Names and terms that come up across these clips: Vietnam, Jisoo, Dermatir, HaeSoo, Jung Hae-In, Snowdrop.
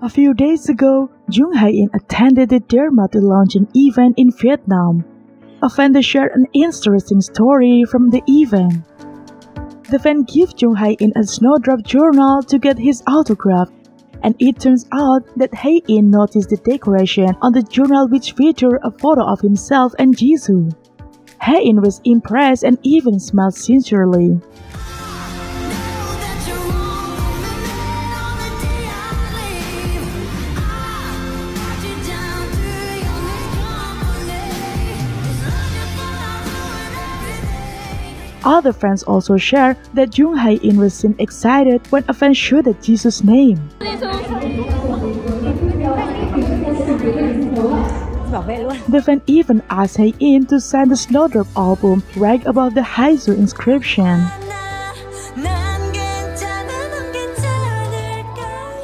A few days ago, Jung Hae-in attended the Dermatir launching event in Vietnam. A vendor shared an interesting story from the event. The fan gave Jung Hae-in a Snowdrop journal to get his autograph, and it turns out that Hae-in noticed the decoration on the journal which featured a photo of himself and Jisoo. Hae-in was impressed and even smiled sincerely. Other fans also shared that Jung Hae-in was seen excited when a fan shouted Jisoo's name. The fan even asked Hae-in to sign the Snowdrop album right above the HaeSoo inscription.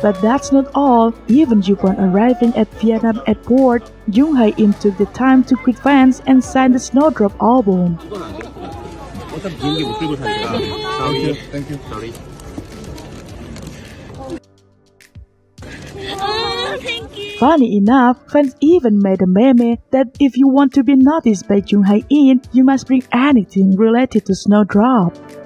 But that's not all. Even upon arriving at Vietnam airport, Jung Hae-in took the time to greet fans and sign the Snowdrop album. Funny enough, fans even made a meme that if you want to be noticed by Jung Hae-in, you must bring anything related to Snowdrop.